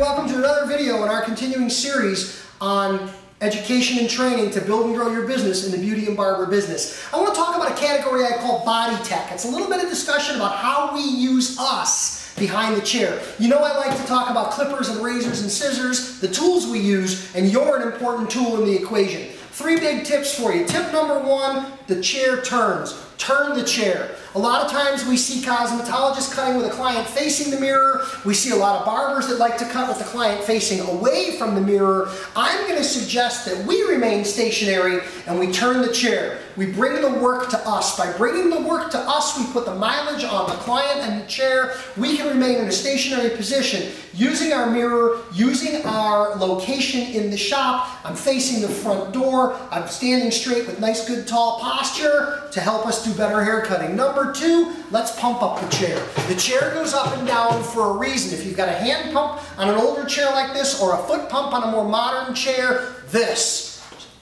and welcome to another video in our continuing series on education and training to build and grow your business in the beauty and barber business. I want to talk about a category I call body tech. It's a little bit of discussion about how we use us behind the chair. You know, I like to talk about clippers and razors and scissors, the tools we use, and you're an important tool in the equation. Three big tips for you. Tip number one, the chair turns. Turn the chair. A lot of times we see cosmetologists cutting with a client facing the mirror. We see a lot of barbers that like to cut with the client facing away from the mirror. I'm going to suggest that we remain stationary and we turn the chair. We bring the work to us. By bringing the work to us, we put the mileage on the client and the chair. We can remain in a stationary position using our mirror, using our location in the shop. I'm facing the front door. I'm standing straight with nice, good, tall posture to help us do better hair cutting. Number two, let's pump up the chair. The chair goes up and down for a reason. If you've got a hand pump on an older chair like this or a foot pump on a more modern chair, this.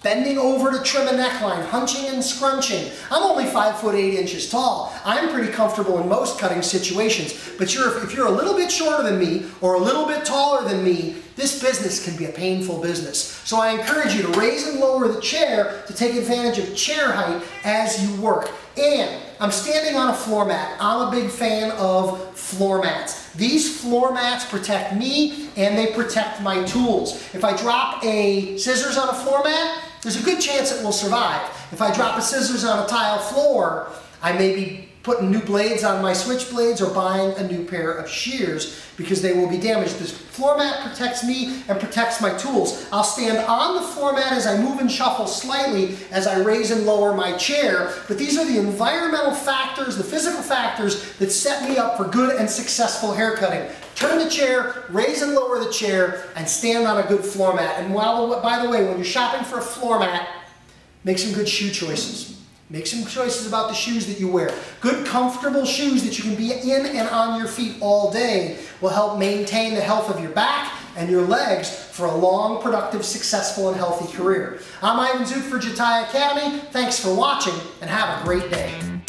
Bending over to trim a neckline, hunching and scrunching. I'm only 5'8" tall. I'm pretty comfortable in most cutting situations, but if you're a little bit shorter than me or a little bit taller than me, this business can be a painful business. So I encourage you to raise and lower the chair to take advantage of chair height as you work. And I'm standing on a floor mat. I'm a big fan of floor mats. These floor mats protect me and they protect my tools. If I drop a scissors on a floor mat, there's a good chance it will survive. If I drop a scissors on a tile floor, I may be putting new blades on my switch blades or buying a new pair of shears because they will be damaged. This floor mat protects me and protects my tools. I'll stand on the floor mat as I move and shuffle slightly as I raise and lower my chair, but these are the environmental factors, the physical factors that set me up for good and successful hair cutting. Turn the chair, raise and lower the chair, and stand on a good floor mat. And by the way, when you're shopping for a floor mat, make some good shoe choices. Make some choices about the shoes that you wear. Good, comfortable shoes that you can be in and on your feet all day will help maintain the health of your back and your legs for a long, productive, successful, and healthy career. I'm Ivan Zoot for Jatai Academy. Thanks for watching, and have a great day.